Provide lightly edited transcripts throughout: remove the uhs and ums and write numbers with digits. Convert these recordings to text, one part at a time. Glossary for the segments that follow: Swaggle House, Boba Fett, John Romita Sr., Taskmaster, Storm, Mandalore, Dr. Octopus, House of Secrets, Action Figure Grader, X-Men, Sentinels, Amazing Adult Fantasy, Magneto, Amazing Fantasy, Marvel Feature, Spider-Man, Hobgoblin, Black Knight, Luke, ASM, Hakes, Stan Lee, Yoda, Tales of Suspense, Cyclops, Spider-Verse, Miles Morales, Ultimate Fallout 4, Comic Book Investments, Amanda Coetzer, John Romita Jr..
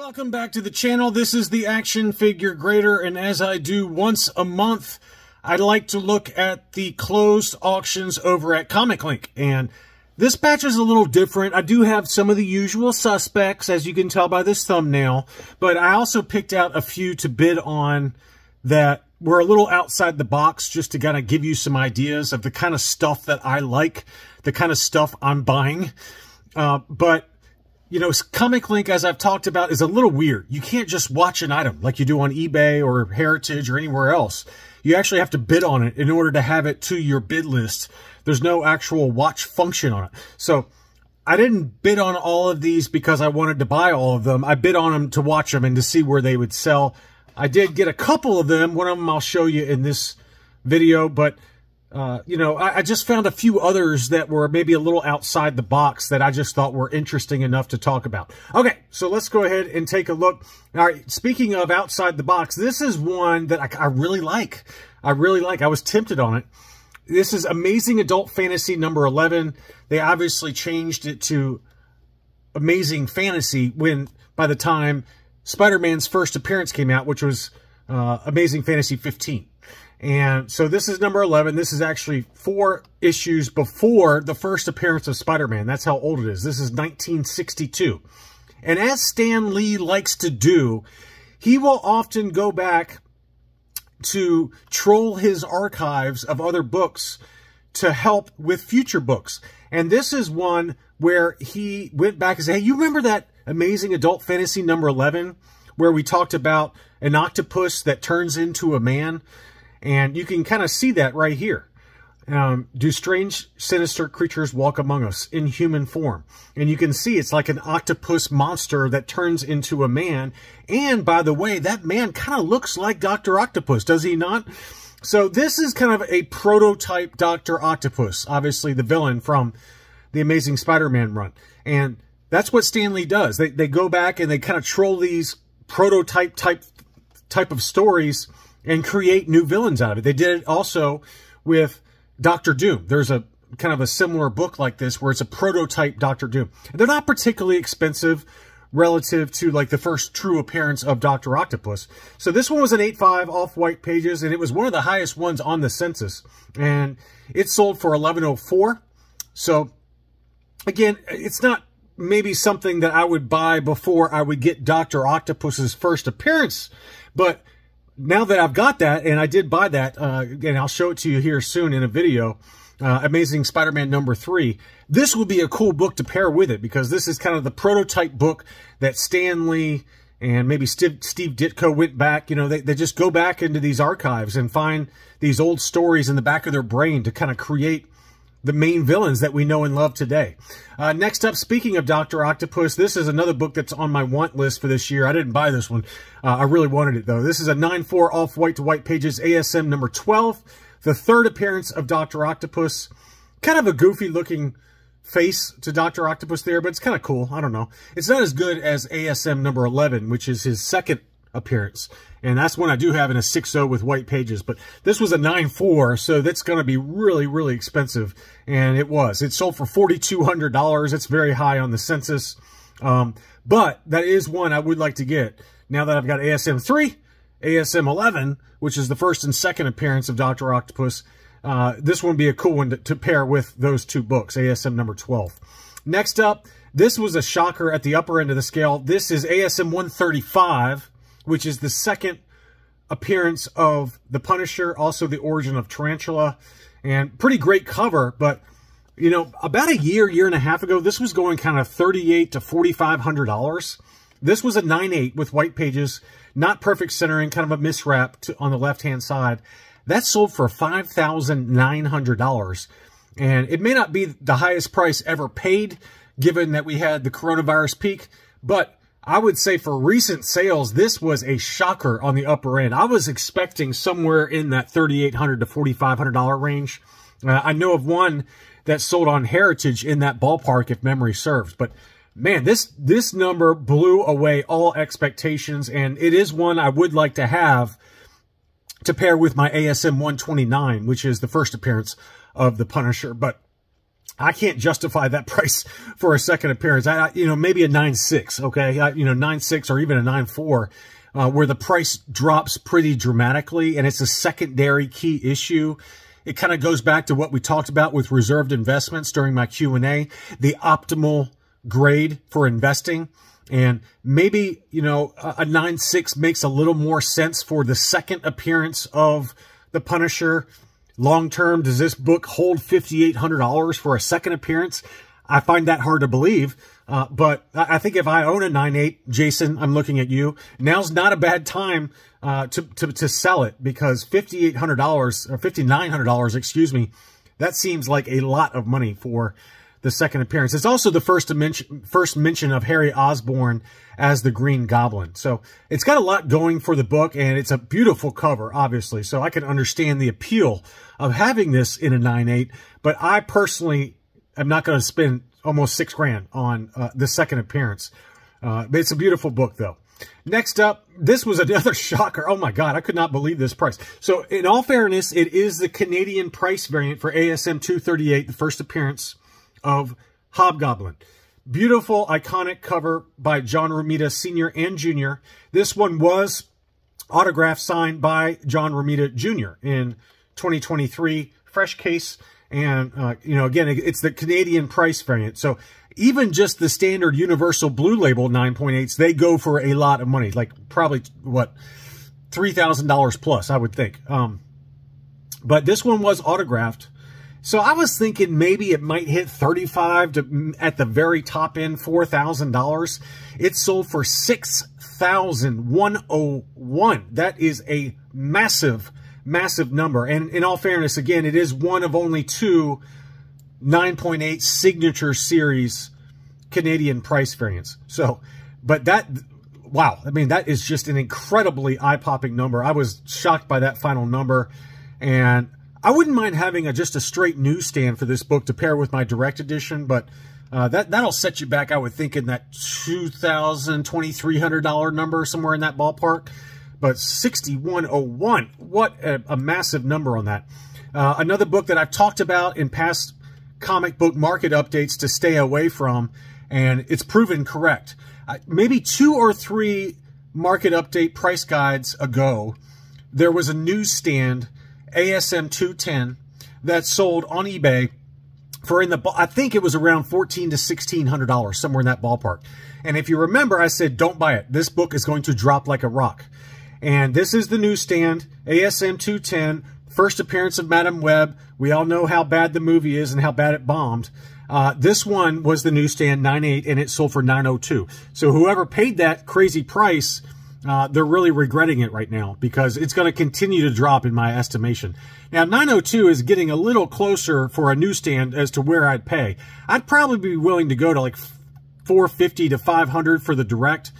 Welcome back to the channel. This is the Action Figure Grader, and as I do once a month, I'd like to look at the closed auctions over at Comic Link. And this batch is a little different. I do have some of the usual suspects, as you can tell by this thumbnail, but I also picked out a few to bid on that were a little outside the box, just to kind of give you some ideas of the kind of stuff that I like, the kind of stuff I'm buying. But you know, Comic Link, as I've talked about, is a little weird. You can't just watch an item like you do on eBay or Heritage or anywhere else. You actually have to bid on it in order to have it to your bid list. There's no actual watch function on it. So I didn't bid on all of these because I wanted to buy all of them. I bid on them to watch them and to see where they would sell. I did get a couple of them. One of them I'll show you in this video, but you know, I just found a few others that were maybe a little outside the box that I just thought were interesting enough to talk about. Okay, so let's go ahead and take a look. All right, speaking of outside the box, this is one that I really like. I was tempted on it. This is Amazing Adult Fantasy number 11. They obviously changed it to Amazing Fantasy by the time Spider-Man's first appearance came out, which was Amazing Fantasy 15. And so this is number 11. This is actually 4 issues before the first appearance of Spider-Man. That's how old it is. This is 1962. And as Stan Lee likes to do, he will often go back to troll his archives of other books to help with future books. And this is one where he went back and said, hey, you remember that Amazing Adult Fantasy number 11 where we talked about an octopus that turns into a man? And you can kind of see that right here. Do strange, sinister creatures walk among us in human form? And you can see it's like an octopus monster that turns into a man. And by the way, that man kind of looks like Dr. Octopus, does he not? So this is kind of a prototype Dr. Octopus, obviously the villain from the Amazing Spider-Man run. And that's what Stan Lee does. They go back and they kind of troll these prototype type of stories and create new villains out of it. They did it also with Doctor Doom. There's a kind of a similar book like this where it's a prototype Doctor Doom. They're not particularly expensive relative to like the first true appearance of Dr. Octopus. So this one was an 8.5 off-white pages, and it was one of the highest ones on the census. And it sold for $11.04. So again, it's not maybe something that I would buy before I would get Dr. Octopus's first appearance, but now that I've got that, and I did buy that, and I'll show it to you here soon in a video, Amazing Spider-Man number 3, this would be a cool book to pair with it, because this is kind of the prototype book that Stan Lee and maybe Steve Ditko went back. You know, they just go back into these archives and find these old stories in the back of their brain to kind of create the main villains that we know and love today. Next up, speaking of Dr. Octopus, this is another book that's on my want list for this year. I didn't buy this one. I really wanted it, though. This is a 9.4 off-white to white pages, ASM number 12, the third appearance of Dr. Octopus. Kind of a goofy-looking face to Dr. Octopus there, but it's kind of cool. I don't know. It's not as good as ASM number 11, which is his second appearance, and that's one I do have in a 6.0 with white pages, but this was a 9.4, so that's going to be really expensive. And it sold for $4,200. It's very high on the census, but that is one I would like to get now that I've got ASM 3, ASM 11, which is the first and second appearance of Dr. Octopus. This one would be a cool one to pair with those two books, ASM number 12. Next up, this was a shocker at the upper end of the scale. This is ASM 135, which is the second appearance of the Punisher, also the origin of Tarantula, and pretty great cover. But, you know, about a year and a half ago, this was going kind of $3,800 to $4,500. This was a 9.8 with white pages, not perfect centering, kind of a miswrap on the left-hand side. That sold for $5,900. And it may not be the highest price ever paid, given that we had the coronavirus peak, but I would say for recent sales, this was a shocker on the upper end. I was expecting somewhere in that $3,800 to $4,500 range. I know of one that sold on Heritage in that ballpark, if memory serves. But man, this number blew away all expectations, and it is one I would like to have to pair with my ASM 129, which is the first appearance of the Punisher. But I can't justify that price for a second appearance. You know, maybe a 9.6, okay? You know, 9.6 or even a 9.4, where the price drops pretty dramatically, and it's a secondary key issue. It kind of goes back to what we talked about with reserved investments during my Q&A, the optimal grade for investing. And maybe, you know, a 9.6 makes a little more sense for the second appearance of the Punisher. Long-term, does this book hold $5,800 for a second appearance? I find that hard to believe, but I think if I own a 9.8, Jason, I'm looking at you, now's not a bad time to sell it, because $5,800, or $5,900, excuse me, that seems like a lot of money for the second appearance. It's also the first mention of Harry Osborn as the Green Goblin. So it's got a lot going for the book, and it's a beautiful cover, obviously. So I can understand the appeal of having this in a 9.8, but I personally am not going to spend almost $6,000 on the second appearance. It's a beautiful book, though. Next up, this was another shocker. Oh my God, I could not believe this price. So in all fairness, it is the Canadian price variant for ASM 238, the first appearance of Hobgoblin. Beautiful, iconic cover by John Romita Sr. and Jr. This one was autographed, signed by John Romita Jr. in 2023. Fresh case. And, you know, again, it's the Canadian price variant. So even just the standard Universal Blue Label 9.8s, they go for a lot of money. Like probably, what, $3,000 plus, I would think. But this one was autographed. So I was thinking maybe it might hit $35,000 to, at the very top end, $4,000. It sold for $6,101. That is a massive, massive number. And in all fairness, again, it is one of only two 9.8 signature series Canadian price variants. So, but that, wow. I mean, that is just an incredibly eye-popping number. I was shocked by that final number, and I wouldn't mind having just a straight newsstand for this book to pair with my direct edition, but that'll set you back, I would think, in that $2,000, $2,300 number, somewhere in that ballpark. But $6,101, what a massive number on that. Another book that I've talked about in past comic book market updates to stay away from, and it's proven correct. Maybe two or three market update price guides ago, there was a newsstand ASM 210 that sold on eBay for I think it was around $1,400 to $1,600, somewhere in that ballpark. And if you remember, I said, don't buy it. This book is going to drop like a rock. And this is the newsstand, ASM 210, first appearance of Madame Web. We all know how bad the movie is and how bad it bombed. This one was the newsstand 9.8, and it sold for $902. So whoever paid that crazy price, they're really regretting it right now, because it's going to continue to drop in my estimation. Now, 902 is getting a little closer for a newsstand as to where I'd pay. I'd probably be willing to go to like $450 to $500 for the direct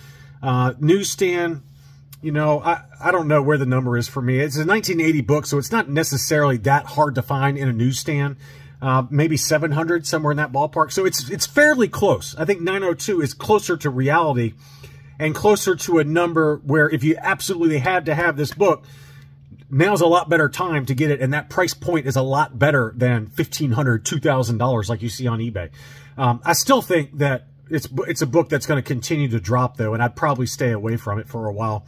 newsstand. You know, I don't know where the number is for me. It's a 1980 book, so it's not necessarily that hard to find in a newsstand. Maybe $700, somewhere in that ballpark. So it's fairly close. I think 902 is closer to reality, and closer to a number where if you absolutely had to have this book, now's a lot better time to get it. And that price point is a lot better than $1,500, $2,000 like you see on eBay. I still think that it's a book that's going to continue to drop, though, and I'd probably stay away from it for a while.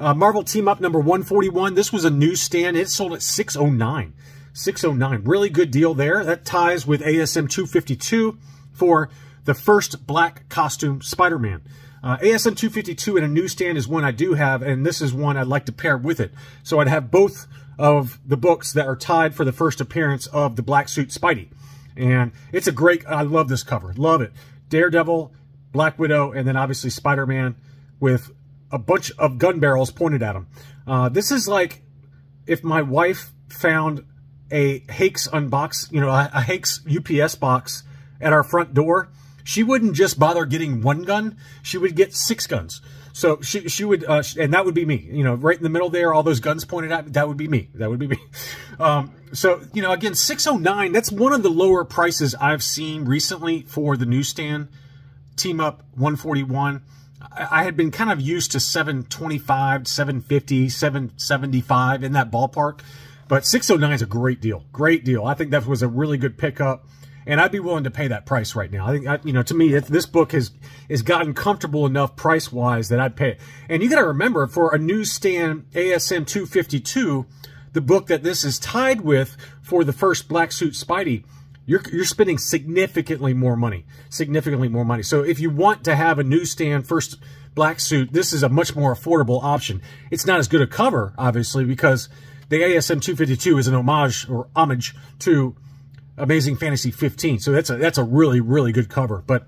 Marvel Team Up number 141. This was a newsstand. It sold at $609. $609. Really good deal there. That ties with ASM 252 for the first black costume Spider-Man. ASM 252 in a newsstand is one I do have, and this is one I'd like to pair with it. So I'd have both of the books that are tied for the first appearance of the black suit Spidey. And it's a great, I love this cover. Love it. Daredevil, Black Widow, and then obviously Spider-Man with a bunch of gun barrels pointed at him. This is like if my wife found a Hakes unbox, you know, a Hakes UPS box at our front door. She wouldn't just bother getting one gun. She would get 6 guns. So she would, and that would be me, you know, right in the middle there, all those guns pointed at me, that would be me. That would be me. So, you know, again, $609, that's one of the lower prices I've seen recently for the newsstand. Team Up 141. I had been kind of used to $725, $750, $775 in that ballpark, but $609 is a great deal. Great deal. I think that was a really good pickup. And I'd be willing to pay that price right now. I think, you know, to me, this book has gotten comfortable enough price-wise that I'd pay it. And you got to remember, for a newsstand ASM 252, the book that this is tied with for the first Black Suit Spidey, you're spending significantly more money. Significantly more money. So if you want to have a newsstand first Black Suit, this is a much more affordable option. It's not as good a cover, obviously, because the ASM 252 is an homage to Amazing Fantasy 15. So that's a really, really good cover. But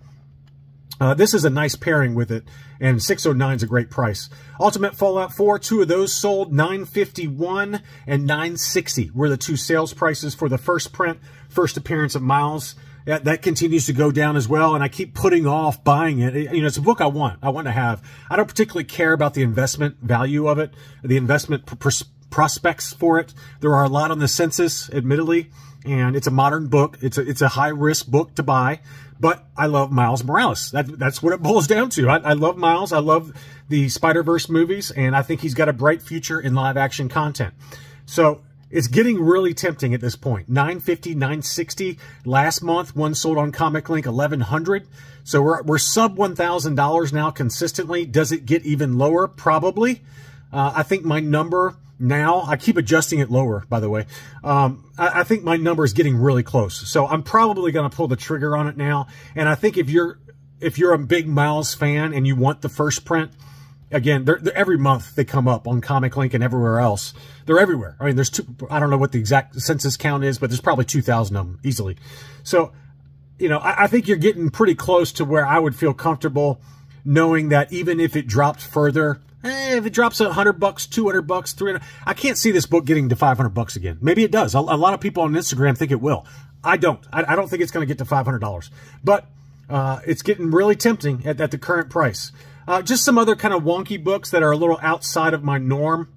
this is a nice pairing with it, and 609 is a great price. Ultimate Fallout 4, two of those sold, $951 and $960 were the two sales prices for the first print, first appearance of Miles. That continues to go down as well, and I keep putting off buying it. You know, it's a book I want to have. I don't particularly care about the investment value of it, the investment prospects for it. There are a lot on the census, admittedly, and it's a modern book. It's a high-risk book to buy, but I love Miles Morales. That's what it boils down to. I love Miles. I love the Spider-Verse movies, and I think he's got a bright future in live-action content. So it's getting really tempting at this point. $950, $960. Last month, one sold on Comic Link, $1,100. So we're sub $1,000 now consistently. Does it get even lower? Probably. I think my number now, I keep adjusting it lower, by the way. I think my number is getting really close. So I'm probably going to pull the trigger on it now. And I think if you're a big Miles fan and you want the first print, again, they're every month they come up on Comic Link and everywhere else. They're everywhere. I mean, there's two, I don't know what the exact census count is, but there's probably 2,000 of them easily. So, you know, I think you're getting pretty close to where I would feel comfortable knowing that even if it dropped further, if it drops $100, $200, $300, I can't see this book getting to $500 again. Maybe it does. A lot of people on Instagram think it will. I don't. I don't think it's going to get to $500. But it's getting really tempting at the current price. Just some other kind of wonky books that are a little outside of my norm.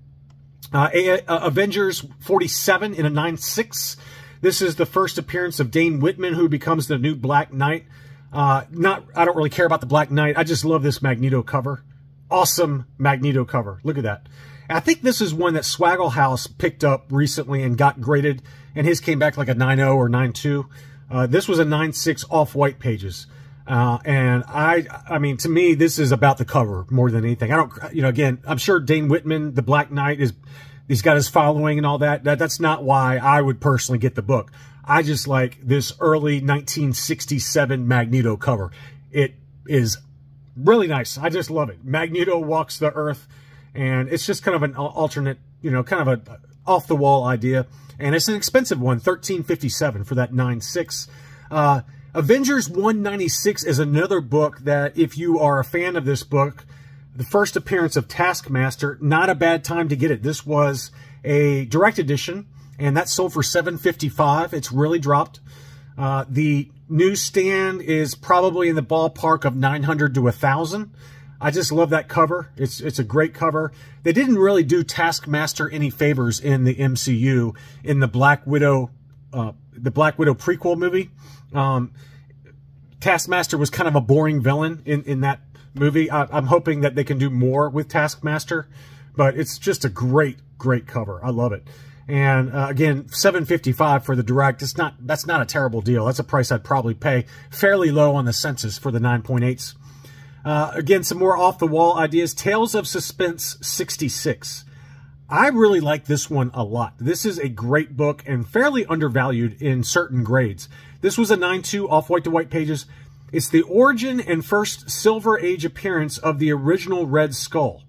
Avengers 47 in a 9.6. This is the first appearance of Dane Whitman, who becomes the new Black Knight. I don't really care about the Black Knight. I just love this Magneto cover. Awesome Magneto cover. Look at that. I think this is one that Swaggle House picked up recently and got graded, and his came back like a 9.0 or 9.2. This was a 9.6 off-white pages. And I mean, to me, this is about the cover more than anything. I don't, you know, again, I'm sure Dane Whitman, the Black Knight, he's got his following and all that. That's not why I would personally get the book. I just like this early 1967 Magneto cover. It is really nice. I just love it. Magneto walks the earth, and it's just kind of an alternate, you know, kind of a off the wall idea. And it's an expensive one, $13.57 for that 9.6. Avengers 196 is another book that, if you are a fan of this book, the first appearance of Taskmaster, not a bad time to get it. This was a direct edition, and that sold for $7.55. It's really dropped. The newsstand is probably in the ballpark of $900 to $1,000. I just love that cover. It's a great cover. They didn't really do Taskmaster any favors in the MCU in the Black Widow prequel movie. Taskmaster was kind of a boring villain in that movie. I'm hoping that they can do more with Taskmaster, but it's just a great, great cover. I love it. And again, $7.55 for the direct. That's not a terrible deal. That's a price I'd probably pay. Fairly low on the census for the 9.8s. Again, some more off the wall ideas. Tales of Suspense 66. I really like this one a lot. This is a great book and fairly undervalued in certain grades. This was a 9.2 off-white to white pages. It's the origin and first Silver Age appearance of the original Red Skull.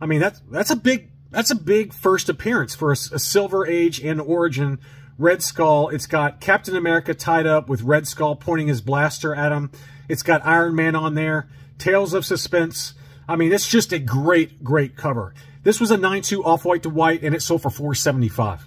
I mean, that's a big first appearance for a Silver Age and origin Red Skull. It's got Captain America tied up with Red Skull pointing his blaster at him. It's got Iron Man on there. Tales of Suspense. I mean, it's just a great, great cover. This was a 9.2 off-white to white, and it sold for $4.75.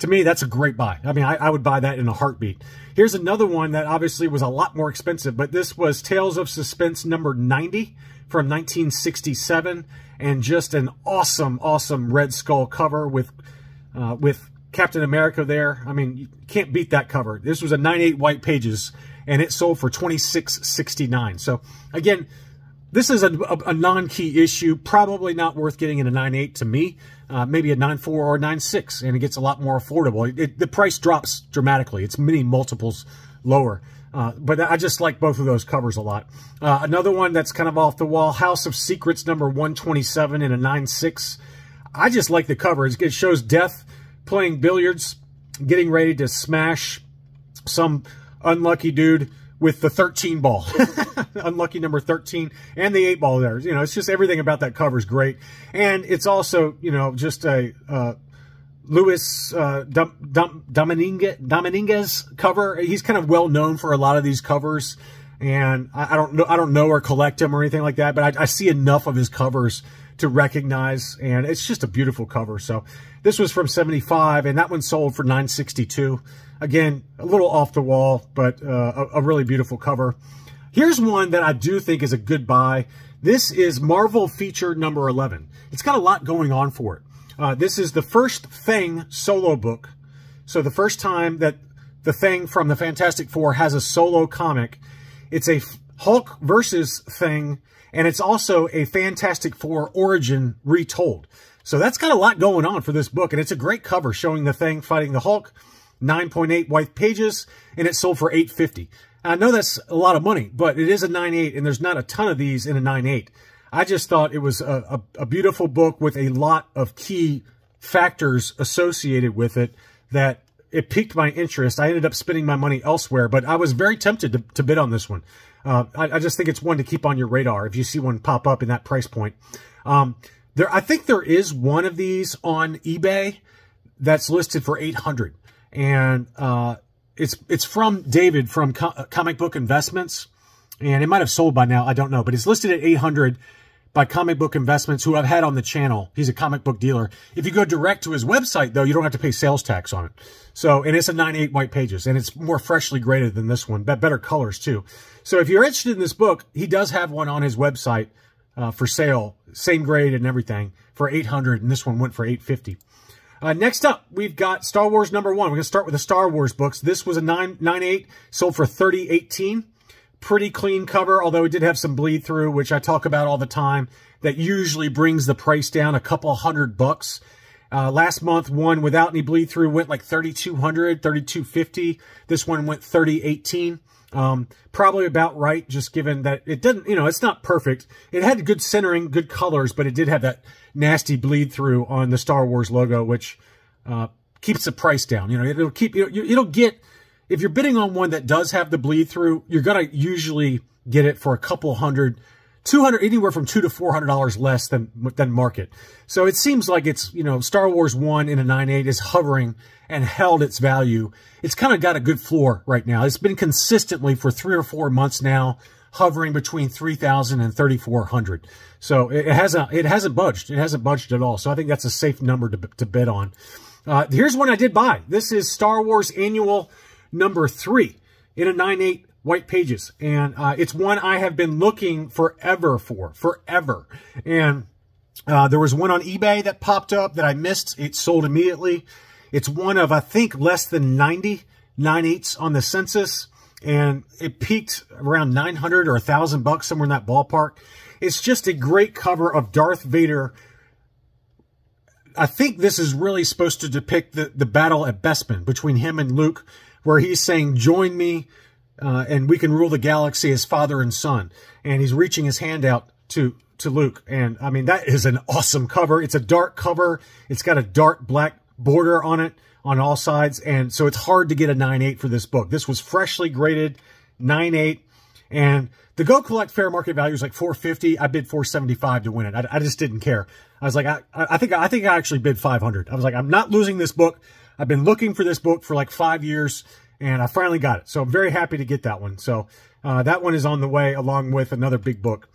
To me, that's a great buy. I mean, I would buy that in a heartbeat. Here's another one that obviously was a lot more expensive, but this was Tales of Suspense number 90 from 1967, and just an awesome, awesome Red Skull cover with Captain America there. I mean, you can't beat that cover. This was a 9.8 white pages, and it sold for $26.69. So, again, this is a non-key issue, probably not worth getting in a 9.8 to me, maybe a 9.4 or 9.6, and it gets a lot more affordable. The price drops dramatically. It's many multiples lower. But I just like both of those covers a lot. Another one that's kind of off the wall, House of Secrets, number 127 in a 9.6. I just like the cover. It shows Death playing billiards, getting ready to smash some unlucky dude with the 13 ball. Unlucky number 13 and the 8 ball there. You know, it's just everything about that cover is great. And it's also, you know, just a... Luis Dominguez cover. He's kind of well known for a lot of these covers, and I don't know or collect him or anything like that, but I see enough of his covers to recognize, and it's just a beautiful cover. So this was from 75, and that one sold for $9.62. Again, a little off the wall, but a really beautiful cover. Here's one that I do think is a good buy. This is Marvel Feature number 11. It's got a lot going on for it. This is the first Thing solo book. So the first time that the Thing from the Fantastic Four has a solo comic. It's a Hulk versus Thing, and it's also a Fantastic Four origin retold. So that's got a lot going on for this book, and it's a great cover showing the Thing fighting the Hulk, 9.8 white pages, and it sold for $8.50. I know that's a lot of money, but it is a 9.8, and there's not a ton of these in a 9.8. I just thought it was a beautiful book with a lot of key factors associated with it that it piqued my interest. I ended up spending my money elsewhere, but I was very tempted to bid on this one. I just think it's one to keep on your radar if you see one pop up in that price point. I think there is one of these on eBay that's listed for $800, and it's from David from Comic Book Investments, and it might have sold by now. I don't know, but it's listed at $800. By Comic Book Investments, who I've had on the channel. He's a comic book dealer. If you go direct to his website, though, you don't have to pay sales tax on it. So, and it's a 9.8 white pages, and it's more freshly graded than this one, but better colors, too. So if you're interested in this book, he does have one on his website for sale, same grade and everything, for $800, and this one went for $850. Next up, we've got Star Wars number 1. We're going to start with the Star Wars books. This was a 9.8, sold for $30.18. Pretty clean cover, although it did have some bleed through, which I talk about all the time. That usually brings the price down a couple $100. Last month, one without any bleed through went like $3,200, $3,250. This one went $3,018. Probably about right, just given that it doesn't, you know, it's not perfect. It had good centering, good colors, but it did have that nasty bleed through on the Star Wars logo, which keeps the price down. You know, it'll keep, it'll get. If you're bidding on one that does have the bleed through, you're going to usually get it for a couple hundred, $200, anywhere from $200 to $400 less than market. So it seems like it's, you know, Star Wars 1 in a 9.8 is hovering and held its value. It's kind of got a good floor right now. It's been consistently for 3 or 4 months now, hovering between $3,000 and $3,400. So it hasn't budged. It hasn't budged at all. So I think that's a safe number to bid on. Here's one I did buy. This is Star Wars Annual number 3 in a 9.8 white pages. And it's one I have been looking forever. And there was one on eBay that popped up that I missed. It sold immediately. It's one of, I think, less than 90 9.8s on the census. And it peaked around $900 or $1,000, somewhere in that ballpark. It's just a great cover of Darth Vader. I think this is really supposed to depict the battle at Bespin between him and Luke, where he's saying, join me, and we can rule the galaxy as father and son. And he's reaching his hand out to Luke. And, I mean, that is an awesome cover. It's a dark cover. It's got a dark black border on it on all sides. And so it's hard to get a 9.8 for this book. This was freshly graded, 9.8. And the Go Collect fair market value is like $450. I bid $475 to win it. I just didn't care. I was like, I think I actually bid $500. I was like, I'm not losing this book. I've been looking for this book for like 5 years, and I finally got it. So I'm very happy to get that one. So that one is on the way along with another big book.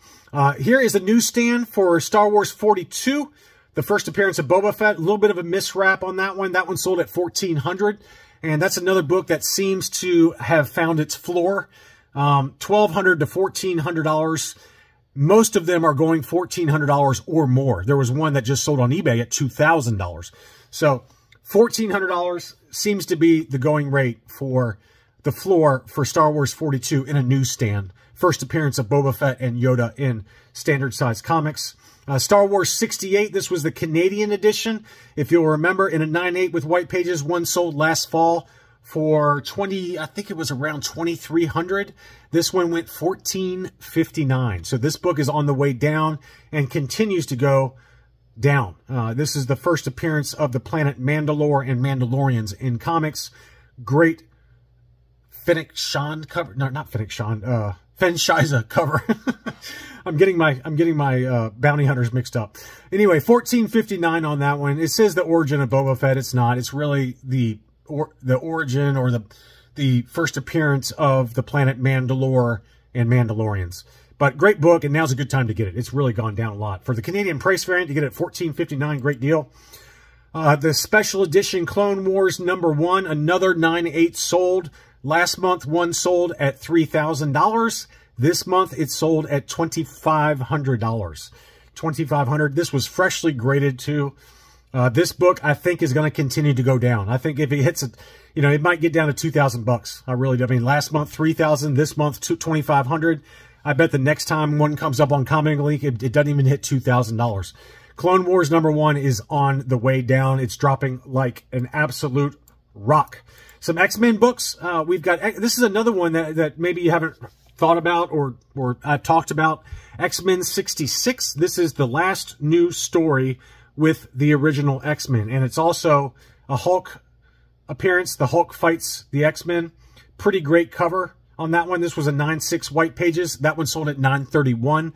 Here is a newsstand for Star Wars 42, the first appearance of Boba Fett. A little bit of a miswrap on that one. That one sold at $1,400, and that's another book that seems to have found its floor, $1,200 to $1,400. Most of them are going $1,400 or more. There was one that just sold on eBay at $2,000. So $1,400 seems to be the going rate for the floor for Star Wars 42 in a newsstand. First appearance of Boba Fett and Yoda in standard size comics. Star Wars 68, this was the Canadian edition. If you'll remember, in a 9.8 with white pages, one sold last fall for I think it was around $2,300. This one went $1,459. So this book is on the way down and continues to go down. This is the first appearance of the planet Mandalore and Mandalorians in comics. Great Fennec Shand cover. No, not Fennec Shand. Fenshiza cover. I'm getting my bounty hunters mixed up. Anyway, $1,459 on that one. It says the origin of Boba Fett. It's not. It's really the origin or the first appearance of the planet Mandalore and Mandalorians. But great book, and now's a good time to get it. It's really gone down a lot. For the Canadian price variant, you get it at $14.59. Great deal. The special edition Clone Wars #1, another 9.8 sold. Last month, one sold at $3,000. This month, it sold at $2,500. $2,500. This was freshly graded too. This book, I think, is going to continue to go down. I think if it hits, you know, it might get down to 2,000 bucks. I really do. I mean, last month, 3,000. This month, 2,500. I bet the next time one comes up on Comic Link, it doesn't even hit $2,000. Clone Wars #1 is on the way down. It's dropping like an absolute rock. Some X-Men books. We've got, this is another one that maybe you haven't thought about or talked about. X-Men 66. This is the last new story with the original X-Men, and it's also a Hulk appearance. The Hulk fights the X-Men. Pretty great cover on that one. This was a 9.6 white pages. That one sold at $9.31.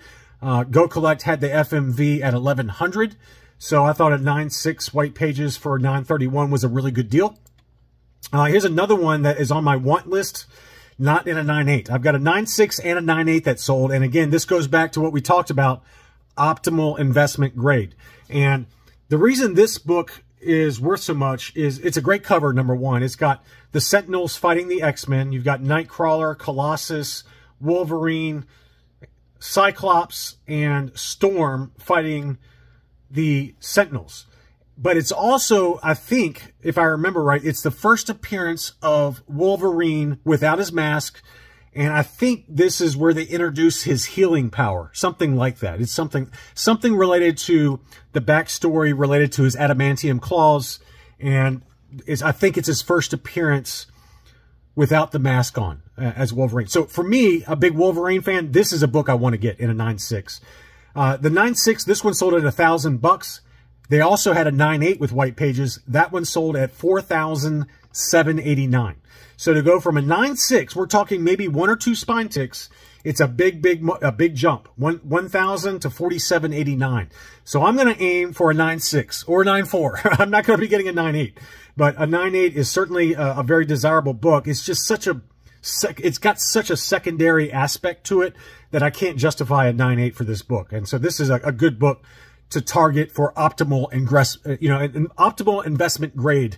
Go Collect had the FMV at $1,100. So I thought a 9.6 white pages for $9.31 was a really good deal. Here's another one that is on my want list, not in a 9.8. I've got a 9.6 and a 9.8 that sold. And again, this goes back to what we talked about, optimal investment grade. And the reason this book is worth so much is it's a great cover, #1. It's got the Sentinels fighting the X-Men. You've got Nightcrawler, Colossus, Wolverine, Cyclops, and Storm fighting the Sentinels. But it's also, I think, if I remember right, it's the first appearance of Wolverine without his mask. And I think this is where they introduce his healing power, something like that. It's something related to the backstory, related to his adamantium claws. And I think it's his first appearance without the mask on as Wolverine. So for me, a big Wolverine fan, this is a book I want to get in a 9.6. The 9.6, this one sold at $1,000. They also had a 9.8 with white pages. That one sold at $4,789. So to go from a 9.6, we're talking maybe one or two spine ticks. It's a big jump, 1,000 to $4,789. So I'm going to aim for a 9.6 or a 9.4. I'm not going to be getting a 9.8, but a 9.8 is certainly a very desirable book. It's just such a it's got such a secondary aspect to it that I can't justify a 9.8 for this book. And so this is a good book to target for optimal an optimal investment grade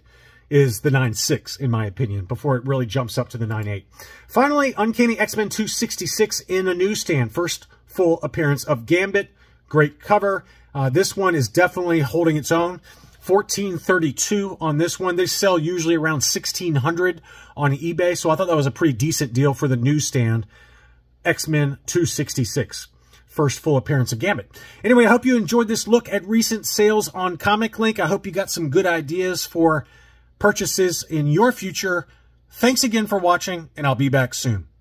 is the 9.6, in my opinion, before it really jumps up to the 9.8. Finally, Uncanny X-Men 266 in a newsstand. First full appearance of Gambit. Great cover. This one is definitely holding its own. $1,432 on this one. They sell usually around $1,600 on eBay, so I thought that was a pretty decent deal for the newsstand. X-Men 266. First full appearance of Gambit. Anyway, I hope you enjoyed this look at recent sales on Comic Link. I hope you got some good ideas for purchases in your future. Thanks again for watching, and I'll be back soon.